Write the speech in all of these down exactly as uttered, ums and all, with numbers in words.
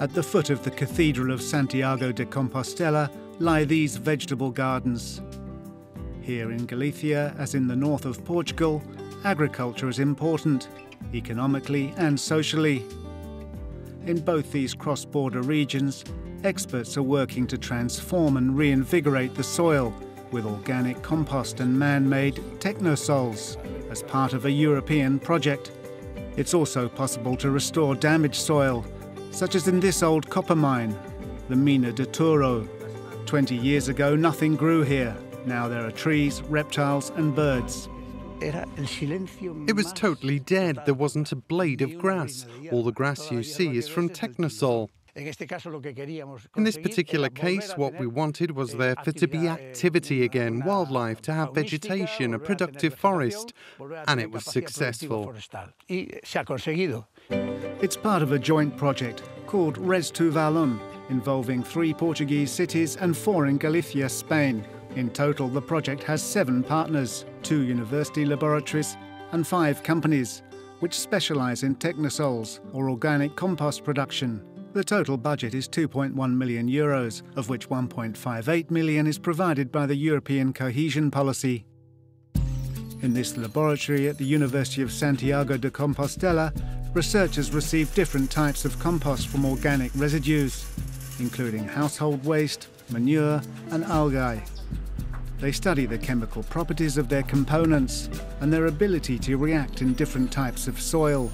At the foot of the Cathedral of Santiago de Compostela lie these vegetable gardens. Here in Galicia, as in the north of Portugal, agriculture is important, economically and socially. In both these cross-border regions, experts are working to transform and reinvigorate the soil with organic compost and man-made technosols as part of a European project. It's also possible to restore damaged soil, such as in this old copper mine, the Mina de Touro. Twenty years ago, nothing grew here. Now there are trees, reptiles and birds. It was totally dead. There wasn't a blade of grass. All the grass you see is from technosol. In this particular case, what we wanted was there for to be activity again, wildlife, to have vegetation, a productive forest, and it was successful. It's part of a joint project called Res two Val Hum, involving three Portuguese cities and four in Galicia, Spain. In total, the project has seven partners, two university laboratories and five companies, which specialise in technosols or organic compost production. The total budget is two point one million euros, of which one point five eight million is provided by the European Cohesion Policy. In this laboratory at the University of Santiago de Compostela, researchers receive different types of compost from organic residues, including household waste, manure and algae. They study the chemical properties of their components and their ability to react in different types of soil.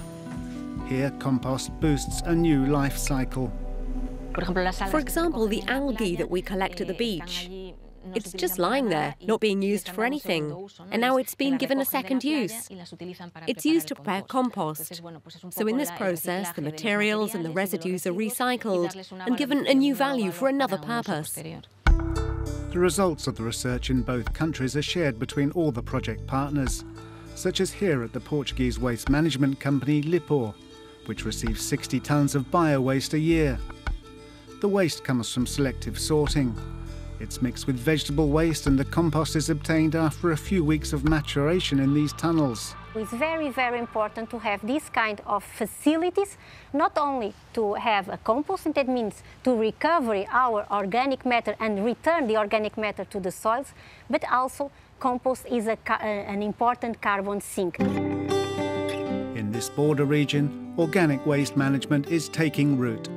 Here, compost boosts a new life cycle. For example, the algae that we collect at the beach. It's just lying there, not being used for anything, and now it's been given a second use. It's used to prepare compost. So in this process, the materials and the residues are recycled and given a new value for another purpose. The results of the research in both countries are shared between all the project partners, such as here at the Portuguese waste management company LIPOR, which receives sixty tonnes of bio-waste a year. The waste comes from selective sorting. It's mixed with vegetable waste and the compost is obtained after a few weeks of maturation in these tunnels. It's very, very important to have these kind of facilities, not only to have a composting, that means to recover our organic matter and return the organic matter to the soils, but also compost is a, an important carbon sink. In this border region, organic waste management is taking root.